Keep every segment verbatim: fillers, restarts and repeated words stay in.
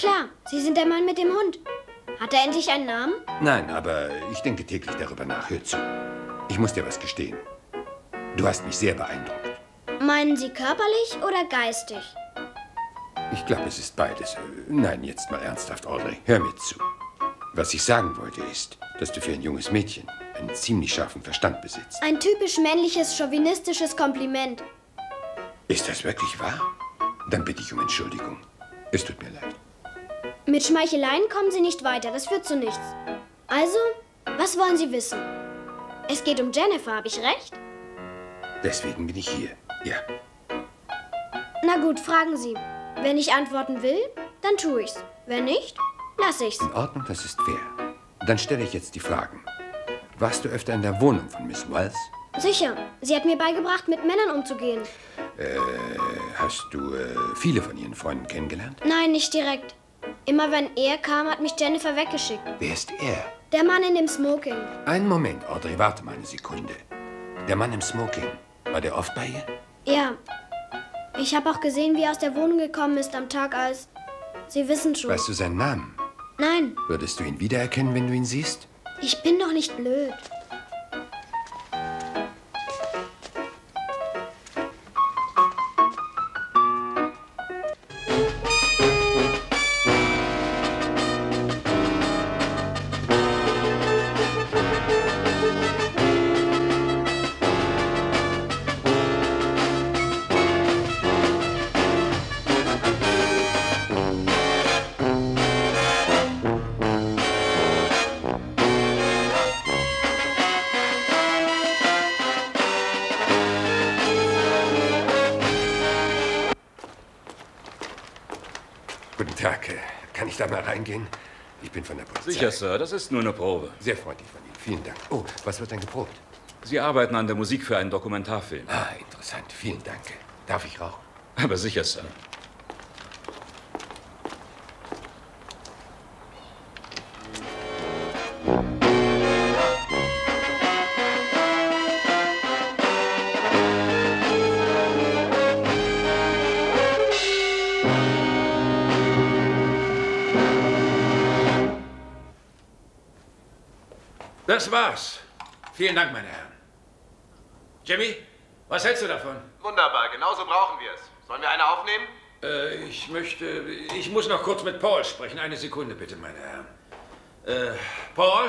klar, Sie sind der Mann mit dem Hund. Hat er endlich einen Namen? Nein, aber ich denke täglich darüber nach. Hör zu. Ich muss dir was gestehen. Du hast mich sehr beeindruckt. Meinen Sie körperlich oder geistig? Ich glaube, es ist beides. Nein, jetzt mal ernsthaft, Audrey. Hör mir zu. Was ich sagen wollte ist, dass du für ein junges Mädchen einen ziemlich scharfen Verstand besitzt. Ein typisch männliches, chauvinistisches Kompliment. Ist das wirklich wahr? Dann bitte ich um Entschuldigung. Es tut mir leid. Mit Schmeicheleien kommen Sie nicht weiter, das führt zu nichts. Also, was wollen Sie wissen? Es geht um Jennifer, habe ich recht? Deswegen bin ich hier, ja. Na gut, fragen Sie. Wenn ich antworten will, dann tue ich's. Wenn nicht, lass ich's. In Ordnung, das ist fair. Dann stelle ich jetzt die Fragen. Warst du öfter in der Wohnung von Miss Wells? Sicher. Sie hat mir beigebracht, mit Männern umzugehen. Äh, hast du äh, viele von ihren Freunden kennengelernt? Nein, nicht direkt. Immer wenn er kam, hat mich Jennifer weggeschickt. Wer ist er? Der Mann in dem Smoking. Einen Moment, Audrey, warte mal eine Sekunde. Der Mann im Smoking, war der oft bei ihr? Ja. Ich habe auch gesehen, wie er aus der Wohnung gekommen ist am Tag, als... Sie wissen schon. Weißt du seinen Namen? Nein. Würdest du ihn wiedererkennen, wenn du ihn siehst? Ich bin doch nicht blöd. Kann ich da mal reingehen? Ich bin von der Polizei. Sicher, Sir. Das ist nur eine Probe. Sehr freundlich von Ihnen. Vielen Dank. Oh, was wird denn geprobt? Sie arbeiten an der Musik für einen Dokumentarfilm. Ah, interessant. Vielen Dank. Darf ich rauchen? Aber sicher, Sir. Das war's. Vielen Dank, meine Herren. Jimmy, was hältst du davon? Wunderbar, genauso brauchen wir es. Sollen wir eine aufnehmen? Äh, ich möchte... Ich muss noch kurz mit Paul sprechen. Eine Sekunde bitte, meine Herren. Äh, Paul?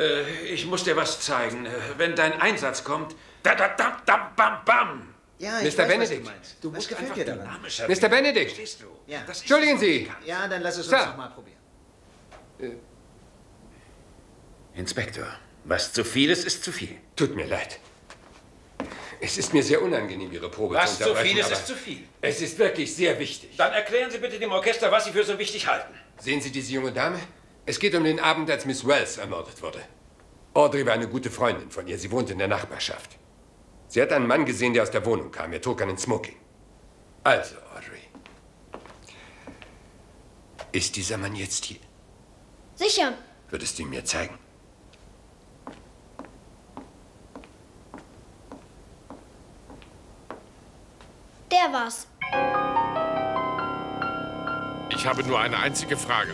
Äh, ich muss dir was zeigen. Wenn dein Einsatz kommt... Da, da, da, da, bam, bam! Ja, ich Mister weiß, Benedict, was du meinst. Du musst einfach dynamischer werden. Mister Benedict! Verstehst du? Ja. Das Entschuldigen Sie! Ja, dann lass es uns nochmal probieren. Äh, Inspektor, was zu viel ist, ist zu viel. Tut mir leid. Es ist mir sehr unangenehm, Ihre Probe was zu unterbrechen. Was zu viel ist, ist zu viel. Es ist wirklich sehr wichtig. Dann erklären Sie bitte dem Orchester, was Sie für so wichtig halten. Sehen Sie diese junge Dame? Es geht um den Abend, als Miss Wells ermordet wurde. Audrey war eine gute Freundin von ihr. Sie wohnt in der Nachbarschaft. Sie hat einen Mann gesehen, der aus der Wohnung kam. Er trug einen Smoking. Also, Audrey. Ist dieser Mann jetzt hier? Sicher. Würdest du ihn mir zeigen? Der war's. Ich habe nur eine einzige Frage.